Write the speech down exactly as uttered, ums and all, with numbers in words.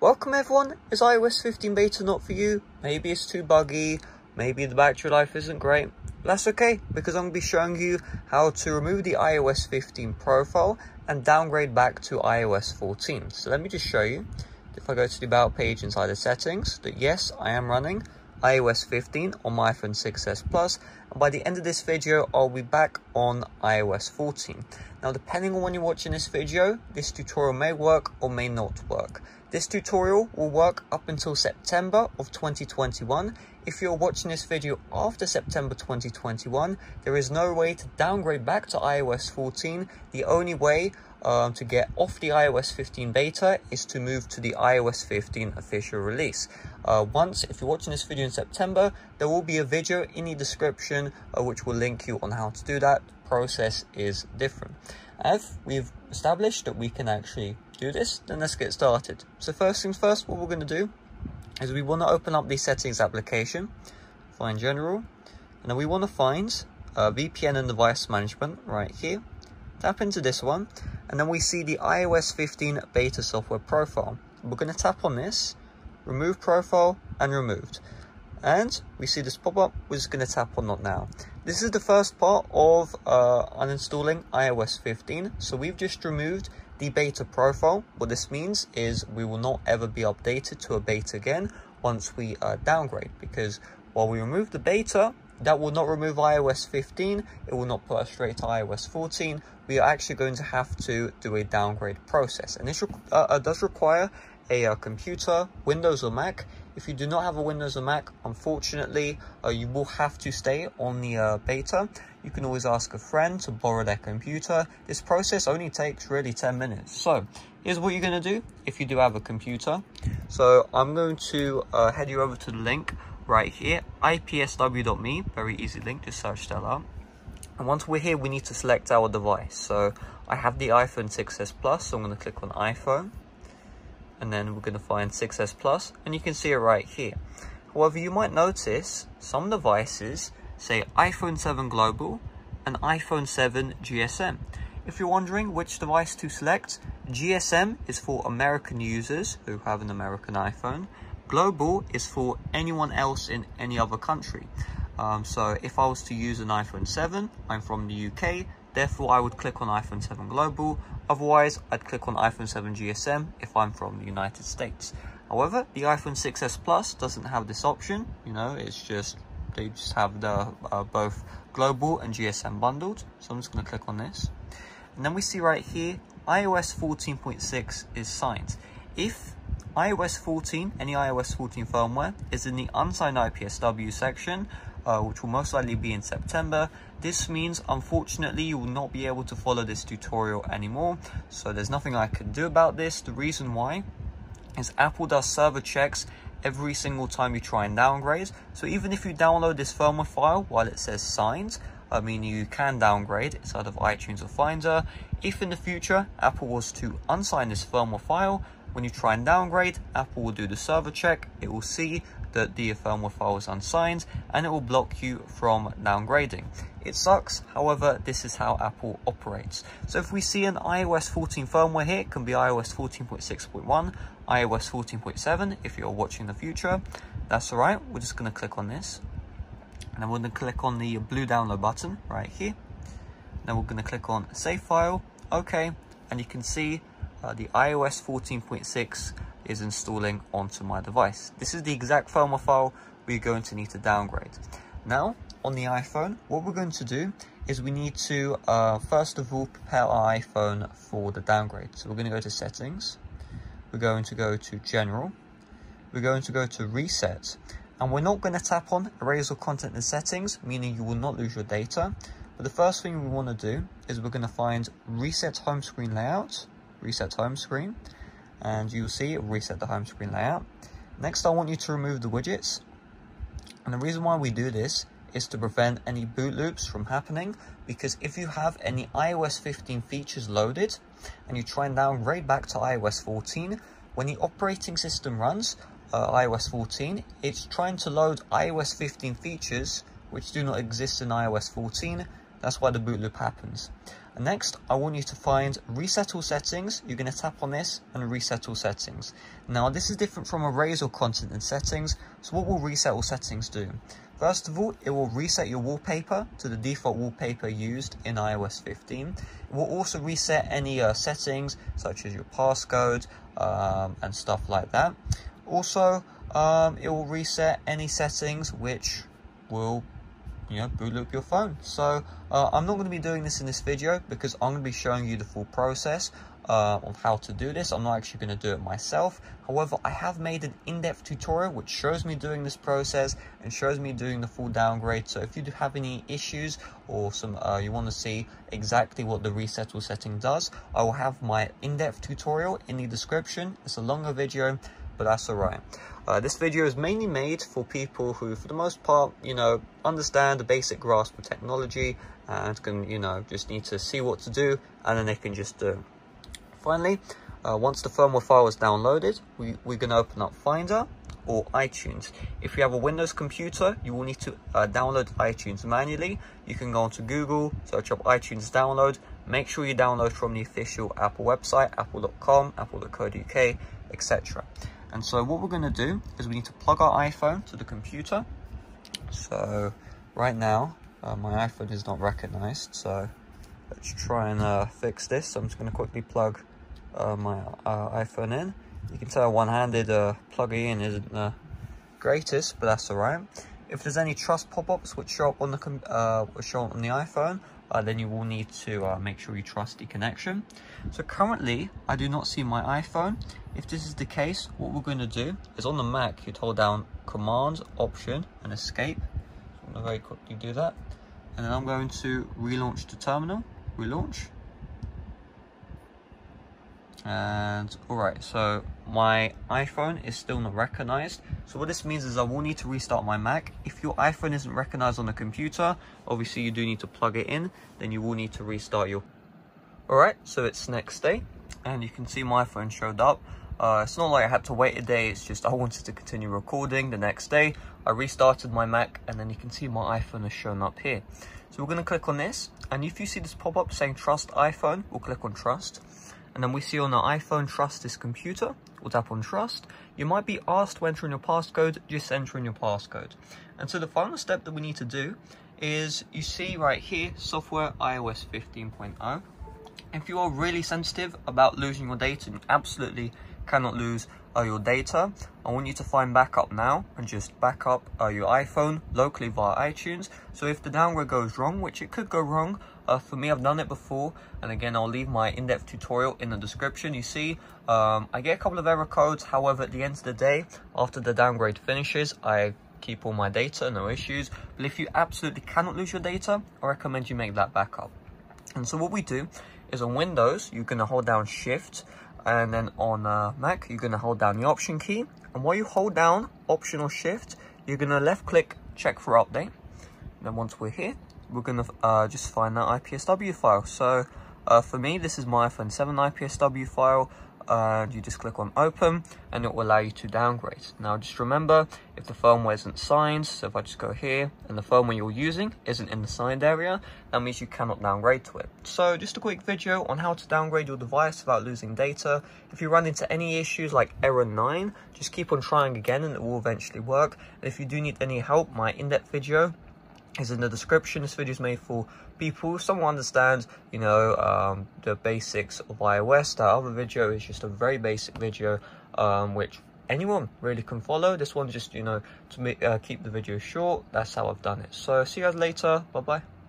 Welcome everyone, is i O S fifteen beta not for you? Maybe it's too buggy, maybe the battery life isn't great. That's okay, because I'm going to be showing you how to remove the i O S fifteen profile and downgrade back to i O S fourteen. So let me just show you. If I go to the About page inside the settings, that yes, I am running i O S fifteen on my iPhone six S Plus, and by the end of this video I'll be back on i O S fourteen. Now, depending on when you're watching this video, this tutorial may work or may not work. This tutorial will work up until September of twenty twenty-one. If you're watching this video after September twenty twenty-one, there is no way to downgrade back to i O S fourteen. The only way um, to get off the i O S fifteen beta is to move to the i O S fifteen official release. Uh, once, if you're watching this video in September, there will be a video in the description uh, which will link you on how to do that. The process is different. If we've established that we can actually do this, then let's get started. So first things first, what we're going to do is we want to open up the settings application, find general, and then we want to find uh, V P N and device management right here. Tap into this one, and then we see the i O S fifteen beta software profile. We're going to tap on this, remove profile and removed. And we see this pop-up, we're just going to tap on not now. This is the first part of uh, uninstalling i O S fifteen. So we've just removed the beta profile. What this means is we will not ever be updated to a beta again once we uh, downgrade, because while we remove the beta, that will not remove i O S fifteen, it will not put us straight to i O S fourteen. We are actually going to have to do a downgrade process, and this uh, does require a uh, computer, Windows or Mac. If you do not have a Windows or Mac, unfortunately, uh, you will have to stay on the uh, beta. You can always ask a friend to borrow their computer. This process only takes really ten minutes. So here's what you're going to do if you do have a computer. So I'm going to uh, head you over to the link right here, i p s w dot m e, very easy link, just search that up. And once we're here, we need to select our device. So I have the iPhone six S Plus, so I'm going to click on iPhone. And then we're going to find six S Plus, and you can see it right here. However, you might notice some devices say iPhone seven Global and iPhone seven G S M. If you're wondering which device to select, G S M is for American users who have an American iPhone. Global is for anyone else in any other country. Um, so if I was to use an iPhone seven, I'm from the U K, therefore I would click on iPhone seven Global. Otherwise, I'd click on iPhone seven G S M if I'm from the United States. However, the iPhone six S Plus doesn't have this option. You know, it's just, they just have the uh, both global and G S M bundled. So I'm just going to click on this. And then we see right here, i O S fourteen point six is signed. If i O S fourteen, any i O S fourteen firmware, is in the unsigned I P S W section, Uh, which will most likely be in September. This means, unfortunately, you will not be able to follow this tutorial anymore. So there's nothing I can do about this. The reason why is Apple does server checks every single time you try and downgrade. So even if you download this firmware file while it says signed, I mean, you can downgrade inside of iTunes or Finder. If in the future Apple was to unsign this firmware file, when you try and downgrade, Apple will do the server check. It will see that the firmware file is unsigned and it will block you from downgrading. It sucks, however, this is how Apple operates. So if we see an i O S fourteen firmware here, it can be i O S fourteen point six point one, i O S fourteen point seven if you're watching the future. That's all right, we're just going to click on this. And then we're going to click on the blue download button right here. Then we're going to click on save file, okay, and you can see Uh, the i O S fourteen point six is installing onto my device. This is the exact firmware file we're going to need to downgrade. Now, on the iPhone, what we're going to do is we need to, uh, first of all, prepare our iPhone for the downgrade. So we're going to go to settings, we're going to go to general, we're going to go to reset, and we're not going to tap on erase all content and settings, meaning you will not lose your data. But the first thing we want to do is we're going to find reset home screen layout, reset home screen, and you'll see it will reset the home screen layout. Next, I want you to remove the widgets, and the reason why we do this is to prevent any boot loops from happening, because if you have any i O S fifteen features loaded and you try and downgrade back to i O S fourteen, when the operating system runs uh, i O S fourteen, it's trying to load i O S fifteen features which do not exist in i O S fourteen, That's why the boot loop happens. And next, I want you to find Reset All Settings. You're going to tap on this and Reset All Settings. Now, this is different from Erase All Content and Settings. So what will Reset All Settings do? First of all, it will reset your wallpaper to the default wallpaper used in i O S fifteen. It will also reset any uh, settings, such as your passcode um, and stuff like that. Also, um, it will reset any settings which will, you know, boot loop your phone. So uh, I'm not going to be doing this in this video because I'm going to be showing you the full process uh, on how to do this. I'm not actually going to do it myself. However, I have made an in-depth tutorial which shows me doing this process and shows me doing the full downgrade. So if you do have any issues or some uh, you want to see exactly what the reset all setting does, I will have my in-depth tutorial in the description. It's a longer video, but that's alright. Uh, this video is mainly made for people who, for the most part, you know, understand the basic grasp of technology and can, you know, just need to see what to do and then they can just do it. Finally, uh, once the firmware file is downloaded, we, we're going to open up Finder or iTunes. If you have a Windows computer, you will need to uh, download iTunes manually. You can go onto Google, search up iTunes download. Make sure you download from the official Apple website, apple dot com, apple dot co dot U K, et cetera. And so what we're going to do is we need to plug our iPhone to the computer. So right now, uh, my iPhone is not recognized. So let's try and uh, fix this. So I'm just going to quickly plug uh, my uh, iPhone in. You can tell one-handed uh, plugging in isn't the greatest, but that's all right. If there's any trust pop-ups which show up on the, com uh, show up on the iPhone, uh, then you will need to uh, make sure you trust the connection. So currently, I do not see my iPhone. If this is the case, what we're going to do is on the Mac, you'd hold down Command, Option, and Escape. So I'm going to very quickly do that. And then I'm going to relaunch the terminal. Relaunch. And alright, so my iPhone is still not recognized. So what this means is I will need to restart my Mac. If your iPhone isn't recognized on the computer, obviously you do need to plug it in, then you will need to restart your... Alright, so it's next day, and you can see my iPhone showed up. Uh, it's not like I had to wait a day, it's just I wanted to continue recording the next day. I restarted my Mac, and then you can see my iPhone has shown up here. So we're going to click on this, and if you see this pop-up saying Trust iPhone, we'll click on Trust. And then we see on our iPhone, trust this computer. We'll tap on trust. You might be asked to enter in your passcode, just enter in your passcode. And so the final step that we need to do is, you see right here, software i O S fifteen point oh. If you are really sensitive about losing your data, you absolutely cannot lose uh, your data. I want you to find backup now and just back up uh, your iPhone locally via iTunes. So if the downgrade goes wrong, which it could go wrong, Uh, for me, I've done it before, and again, I'll leave my in-depth tutorial in the description. You see, um, I get a couple of error codes. However, at the end of the day, after the downgrade finishes, I keep all my data, no issues. But if you absolutely cannot lose your data, I recommend you make that backup. And so what we do is on Windows, you're going to hold down Shift, and then on uh, Mac, you're going to hold down the Option key. And while you hold down Option or Shift, you're going to left-click Check for Update. And then once we're here, we're going to uh, just find that I P S W file. So uh, for me, this is my iPhone seven I P S W file. Uh, you just click on open and it will allow you to downgrade. Now just remember, if the firmware isn't signed, so if I just go here and the firmware you're using isn't in the signed area, that means you cannot downgrade to it. So just a quick video on how to downgrade your device without losing data. If you run into any issues like error nine, just keep on trying again and it will eventually work. And if you do need any help, my in-depth video is in the description. This video is made for people, someone understands, you know, um, the basics of iOS. That other video is just a very basic video, um, which anyone really can follow. This one's just, you know, to make, uh, keep the video short. That's how I've done it. So see you guys later. Bye bye.